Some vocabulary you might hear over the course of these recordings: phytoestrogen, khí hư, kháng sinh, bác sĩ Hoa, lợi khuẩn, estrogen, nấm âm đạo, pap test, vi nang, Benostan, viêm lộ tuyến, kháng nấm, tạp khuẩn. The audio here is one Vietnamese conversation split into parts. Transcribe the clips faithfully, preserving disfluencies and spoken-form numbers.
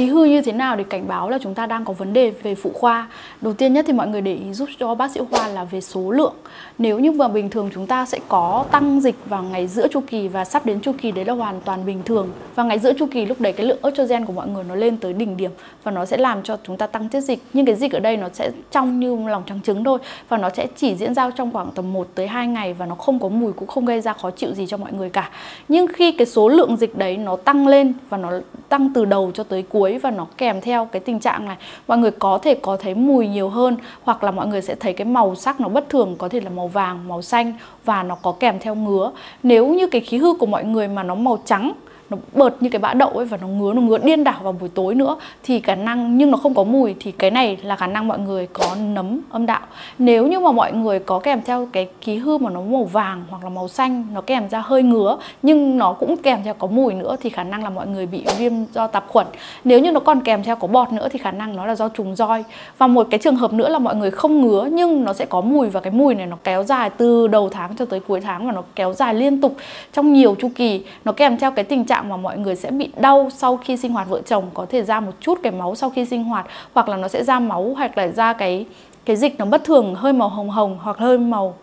khí hư như thế nào để cảnh báo là chúng ta đang có vấn đề về phụ khoa? Đầu tiên nhất thì mọi người để ý giúp cho bác sĩ Hoa là về số lượng. Nếu như mà bình thường chúng ta sẽ có tăng dịch vào ngày giữa chu kỳ và sắp đến chu kỳ, đấy là hoàn toàn bình thường. Và ngày giữa chu kỳ lúc đấy cái lượng estrogen của mọi người nó lên tới đỉnh điểm và nó sẽ làm cho chúng ta tăng tiết dịch. Nhưng cái dịch ở đây nó sẽ trong như lòng trắng trứng thôi và nó sẽ chỉ diễn ra trong khoảng tầm một tới hai ngày và nó không có mùi cũng không gây ra khó chịu gì cho mọi người cả. Nhưng khi cái số lượng dịch đấy nó tăng lên và nó tăng từ đầu cho tới cuối và nó kèm theo cái tình trạng này, mọi người có thể có thấy mùi nhiều hơn hoặc là mọi người sẽ thấy cái màu sắc nó bất thường, có thể là màu vàng, màu xanh và nó có kèm theo ngứa. Nếu như cái khí hư của mọi người mà nó màu trắng, nó bợt như cái bã đậu ấy và nó ngứa, nó ngứa điên đảo vào buổi tối nữa thì khả năng, nhưng nó không có mùi thì cái này là khả năng mọi người có nấm âm đạo. Nếu như mà mọi người có kèm theo cái khí hư mà nó màu vàng hoặc là màu xanh, nó kèm ra hơi ngứa nhưng nó cũng kèm theo có mùi nữa thì khả năng là mọi người bị viêm do tạp khuẩn. Nếu như nó còn kèm theo có bọt nữa thì khả năng nó là do trùng roi. Và một cái trường hợp nữa là mọi người không ngứa nhưng nó sẽ có mùi và cái mùi này nó kéo dài từ đầu tháng cho tới cuối tháng và nó kéo dài liên tục trong nhiều chu kỳ. Nó kèm theo cái tình trạng mà mọi người sẽ bị đau sau khi sinh hoạt vợ chồng, có thể ra một chút cái máu sau khi sinh hoạt hoặc là nó sẽ ra máu hoặc là ra cái cái dịch nó bất thường, hơi màu hồng hồng hoặc hơi màu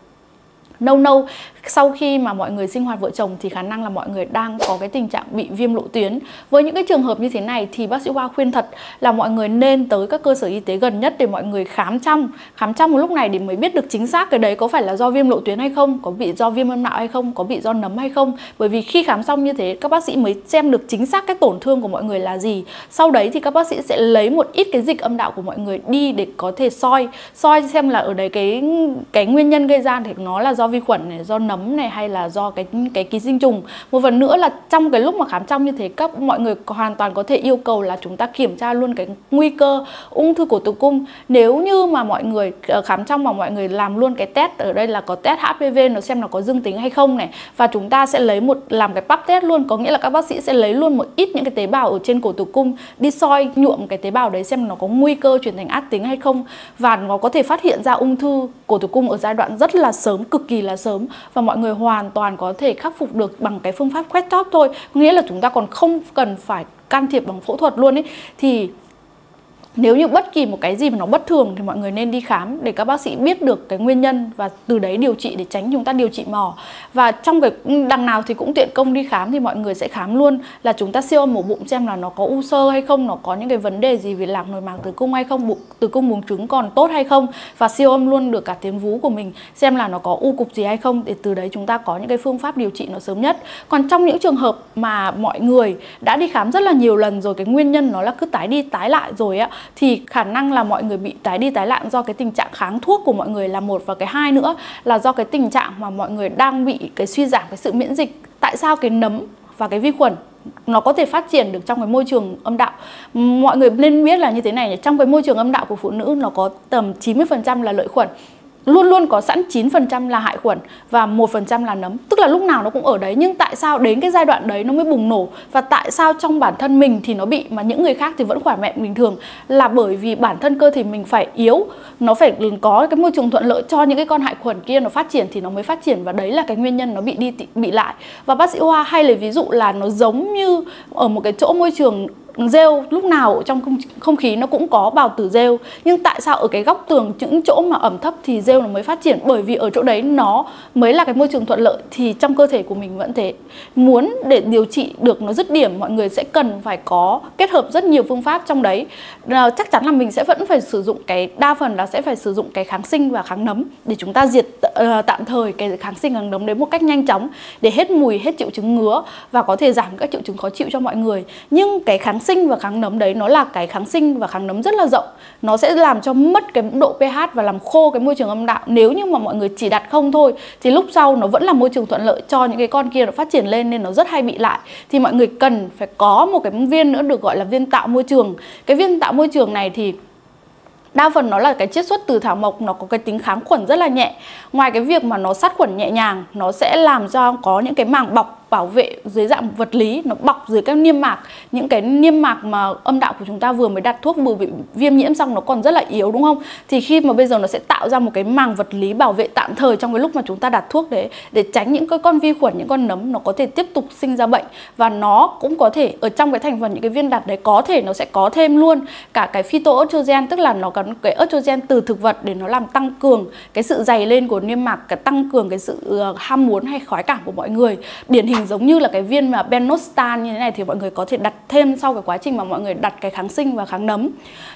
nâu nâu sau khi mà mọi người sinh hoạt vợ chồng thì khả năng là mọi người đang có cái tình trạng bị viêm lộ tuyến. Với những cái trường hợp như thế này thì bác sĩ Hoa khuyên thật là mọi người nên tới các cơ sở y tế gần nhất để mọi người khám trong khám trong một lúc này để mới biết được chính xác cái đấy có phải là do viêm lộ tuyến hay không, có bị do viêm âm đạo hay không, có bị do nấm hay không. Bởi vì khi khám xong như thế các bác sĩ mới xem được chính xác cái tổn thương của mọi người là gì. Sau đấy thì các bác sĩ sẽ lấy một ít cái dịch âm đạo của mọi người đi để có thể soi soi xem là ở đấy cái cái nguyên nhân gây ra thì nó là do vi khuẩn này, do nấm này hay là do cái cái ký sinh trùng. Một phần nữa là trong cái lúc mà khám trong như thế các mọi người hoàn toàn có thể yêu cầu là chúng ta kiểm tra luôn cái nguy cơ ung thư cổ tử cung. Nếu như mà mọi người khám trong mà mọi người làm luôn cái test, ở đây là có test hát pê vê, nó xem nó có dương tính hay không này, và chúng ta sẽ lấy một làm cái pap test luôn, có nghĩa là các bác sĩ sẽ lấy luôn một ít những cái tế bào ở trên cổ tử cung đi soi nhuộm cái tế bào đấy xem nó có nguy cơ chuyển thành ác tính hay không, và nó có thể phát hiện ra ung thư cổ tử cung ở giai đoạn rất là sớm, cực kỳ là sớm, và mọi người hoàn toàn có thể khắc phục được bằng cái phương pháp quét tóp thôi, nghĩa là chúng ta còn không cần phải can thiệp bằng phẫu thuật luôn ấy. Thì nếu như bất kỳ một cái gì mà nó bất thường thì mọi người nên đi khám để các bác sĩ biết được cái nguyên nhân và từ đấy điều trị, để tránh chúng ta điều trị mò. Và trong cái đằng nào thì cũng tiện công đi khám thì mọi người sẽ khám luôn là chúng ta siêu âm ổ bụng xem là nó có u xơ hay không, nó có những cái vấn đề gì về lạc nồi mạc tử cung hay không, bụng tử cung buồng trứng còn tốt hay không, và siêu âm luôn được cả tuyến vú của mình xem là nó có u cục gì hay không, để từ đấy chúng ta có những cái phương pháp điều trị nó sớm nhất. Còn trong những trường hợp mà mọi người đã đi khám rất là nhiều lần rồi, cái nguyên nhân nó là cứ tái đi tái lại rồi á, thì khả năng là mọi người bị tái đi tái lại do cái tình trạng kháng thuốc của mọi người là một, và cái hai nữa là do cái tình trạng mà mọi người đang bị cái suy giảm cái sự miễn dịch. Tại sao cái nấm và cái vi khuẩn nó có thể phát triển được trong cái môi trường âm đạo? Mọi người nên biết là như thế này, trong cái môi trường âm đạo của phụ nữ nó có tầm chín mươi phần trăm là lợi khuẩn, luôn luôn có sẵn chín phần trăm là hại khuẩn và một phần trăm là nấm. Tức là lúc nào nó cũng ở đấy, nhưng tại sao đến cái giai đoạn đấy nó mới bùng nổ, và tại sao trong bản thân mình thì nó bị mà những người khác thì vẫn khỏe mạnh bình thường? Là bởi vì bản thân cơ thể mình phải yếu, nó phải có cái môi trường thuận lợi cho những cái con hại khuẩn kia nó phát triển thì nó mới phát triển, và đấy là cái nguyên nhân nó bị đi bị lại. Và bác sĩ Hoa hay lấy ví dụ là nó giống như ở một cái chỗ môi trường rêu, lúc nào trong không khí nó cũng có bào tử rêu, nhưng tại sao ở cái góc tường, những chỗ mà ẩm thấp thì rêu nó mới phát triển? Bởi vì ở chỗ đấy nó mới là cái môi trường thuận lợi. Thì trong cơ thể của mình vẫn thế, muốn để điều trị được nó dứt điểm mọi người sẽ cần phải có kết hợp rất nhiều phương pháp trong đấy. À, chắc chắn là mình sẽ vẫn phải sử dụng cái đa phần là sẽ phải sử dụng cái kháng sinh và kháng nấm để chúng ta diệt uh, tạm thời cái kháng sinh kháng nấm đấy một cách nhanh chóng để hết mùi, hết triệu chứng ngứa và có thể giảm các triệu chứng khó chịu cho mọi người. Nhưng cái kháng Kháng sinh và kháng nấm đấy nó là cái kháng sinh và kháng nấm rất là rộng, nó sẽ làm cho mất cái độ pH và làm khô cái môi trường âm đạo. Nếu như mà mọi người chỉ đặt không thôi thì lúc sau nó vẫn là môi trường thuận lợi cho những cái con kia nó phát triển lên, nên nó rất hay bị lại. Thì mọi người cần phải có một cái viên nữa được gọi là viên tạo môi trường. Cái viên tạo môi trường này thì đa phần nó là cái chiết xuất từ thảo mộc, nó có cái tính kháng khuẩn rất là nhẹ. Ngoài cái việc mà nó sát khuẩn nhẹ nhàng, nó sẽ làm cho có những cái màng bọc bọc bảo vệ dưới dạng vật lý, nó bọc dưới các niêm mạc, những cái niêm mạc mà âm đạo của chúng ta vừa mới đặt thuốc, vừa bị viêm nhiễm xong nó còn rất là yếu đúng không? Thì khi mà bây giờ nó sẽ tạo ra một cái màng vật lý bảo vệ tạm thời trong cái lúc mà chúng ta đặt thuốc đấy, để tránh những cái con vi khuẩn, những con nấm nó có thể tiếp tục sinh ra bệnh. Và nó cũng có thể ở trong cái thành phần những cái viên đặt đấy có thể nó sẽ có thêm luôn cả cái phytoestrogen, tức là nó có cái estrogen từ thực vật để nó làm tăng cường cái sự dày lên của niêm mạc, cái tăng cường cái sự ham muốn hay khói cảm của mọi người. Điển hình giống như là cái viên mà Benostan như thế này thì mọi người có thể đặt thêm sau cái quá trình mà mọi người đặt cái kháng sinh và kháng nấm.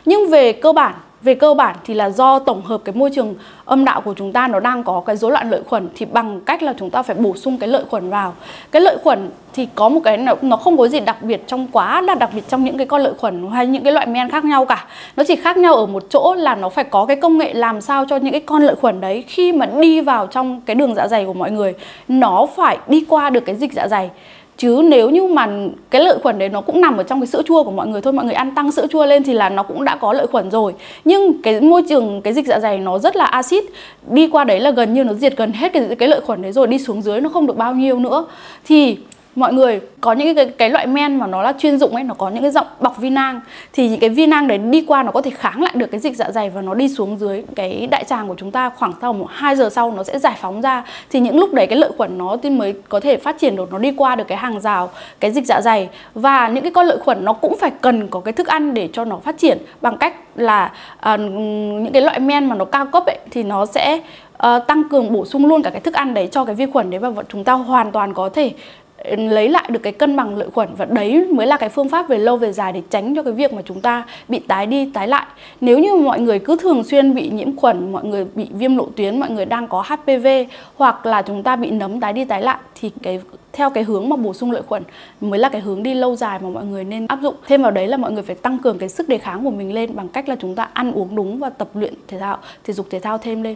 Nhưng về cơ bản Về cơ bản thì là do tổng hợp cái môi trường âm đạo của chúng ta nó đang có cái rối loạn lợi khuẩn, thì bằng cách là chúng ta phải bổ sung cái lợi khuẩn vào. Cái lợi khuẩn thì có một cái nó không có gì đặc biệt trong quá là đặc biệt trong những cái con lợi khuẩn hay những cái loại men khác nhau cả. Nó chỉ khác nhau ở một chỗ là nó phải có cái công nghệ làm sao cho những cái con lợi khuẩn đấy khi mà đi vào trong cái đường dạ dày của mọi người, nó phải đi qua được cái dịch dạ dày. Chứ nếu như mà cái lợi khuẩn đấy nó cũng nằm ở trong cái sữa chua của mọi người thôi, mọi người ăn tăng sữa chua lên thì là nó cũng đã có lợi khuẩn rồi. Nhưng cái môi trường, cái dịch dạ dày nó rất là axit, đi qua đấy là gần như nó diệt gần hết cái, cái lợi khuẩn đấy rồi, đi xuống dưới nó không được bao nhiêu nữa. Thì mọi người có những cái, cái loại men mà nó là chuyên dụng ấy, nó có những cái giọng bọc vi nang, thì những cái vi nang đấy đi qua nó có thể kháng lại được cái dịch dạ dày và nó đi xuống dưới cái đại tràng của chúng ta. Khoảng sau một hai giờ sau nó sẽ giải phóng ra, thì những lúc đấy cái lợi khuẩn nó thì mới có thể phát triển được, nó đi qua được cái hàng rào cái dịch dạ dày. Và những cái con lợi khuẩn nó cũng phải cần có cái thức ăn để cho nó phát triển, bằng cách là à, những cái loại men mà nó cao cấp ấy thì nó sẽ à, tăng cường bổ sung luôn cả cái thức ăn đấy cho cái vi khuẩn đấy, và chúng ta hoàn toàn có thể lấy lại được cái cân bằng lợi khuẩn. Và đấy mới là cái phương pháp về lâu về dài để tránh cho cái việc mà chúng ta bị tái đi tái lại. Nếu như mọi người cứ thường xuyên bị nhiễm khuẩn, mọi người bị viêm lộ tuyến, mọi người đang có hát pê vê, hoặc là chúng ta bị nấm tái đi tái lại, thì cái theo cái hướng mà bổ sung lợi khuẩn mới là cái hướng đi lâu dài mà mọi người nên áp dụng. Thêm vào đấy là mọi người phải tăng cường cái sức đề kháng của mình lên bằng cách là chúng ta ăn uống đúng và tập luyện thể thao, thể dục thể thao thêm lên.